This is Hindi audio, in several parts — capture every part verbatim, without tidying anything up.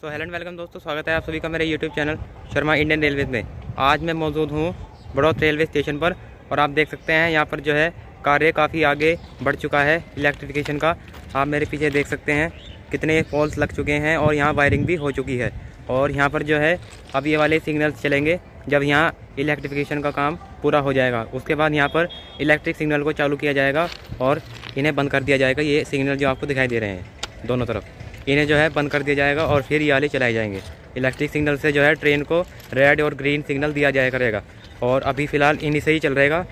सो हेलो एंड वेलकम दोस्तों, स्वागत है आप सभी का मेरे YouTube channel Sharma Indian railways में। आज मैं मौजूद हूँ बड़ौत रेलवे स्टेशन पर और आप देख सकते हैं यहाँ पर जो है कार्य काफ़ी आगे बढ़ चुका है इलेक्ट्रिफिकेशन का। आप मेरे पीछे देख सकते हैं कितने पोल्स लग चुके हैं और यहाँ वायरिंग भी हो चुकी है। और यहाँ पर जो है अब ये वाले सिग्नल्स चलेंगे जब यहाँ इलेक्ट्रिफिकेशन का काम पूरा हो जाएगा। उसके बाद यहाँ पर इलेक्ट्रिक सिग्नल को चालू किया जाएगा और इन्हें बंद कर दिया जाएगा। ये सिग्नल जो आपको दिखाई दे रहे हैं दोनों तरफ, इन्हें जो है बंद कर दिया जाएगा और फिर ये वाले चलाए जाएंगे। इलेक्ट्रिक सिग्नल से जो है ट्रेन को रेड और ग्रीन सिग्नल दिया जाया करेगा और अभी फ़िलहाल इन्हीं से ही चल रहेगा,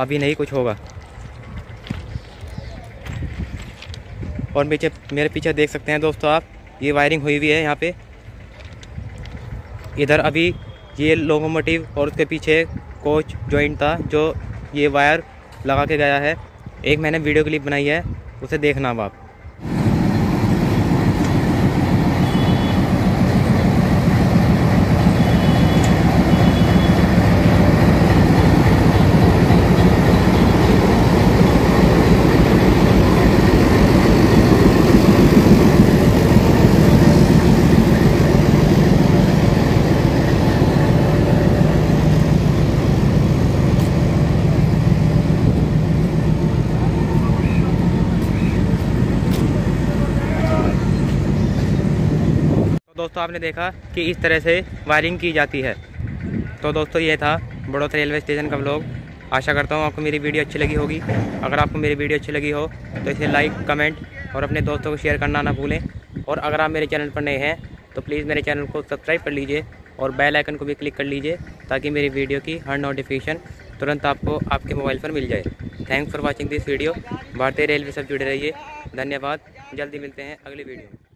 अभी नहीं कुछ होगा। और पीछे मेरे पीछे देख सकते हैं दोस्तों आप, ये वायरिंग हुई हुई है यहाँ पे। इधर अभी ये लोकोमोटिव और उसके पीछे कोच जॉइंट था जो ये वायर लगा के गया है। एक मैंने वीडियो क्लिप बनाई है, उसे देखना आप। दोस्तों आपने देखा कि इस तरह से वायरिंग की जाती है। तो दोस्तों ये था बड़ौत रेलवे स्टेशन का व्लॉग। आशा करता हूँ आपको मेरी वीडियो अच्छी लगी होगी। अगर आपको मेरी वीडियो अच्छी लगी हो तो इसे लाइक, कमेंट और अपने दोस्तों को शेयर करना ना भूलें। और अगर आप मेरे चैनल पर नए हैं तो प्लीज़ मेरे चैनल को सब्सक्राइब कर लीजिए और बेल आइकन को भी क्लिक कर लीजिए ताकि मेरी वीडियो की हर नोटिफिकेशन तुरंत आपको आपके मोबाइल पर मिल जाए। Thanks for watching this video. भारतीय रेलवे से जुड़े रहिए। धन्यवाद। जल्दी मिलते हैं अगली वीडियो में।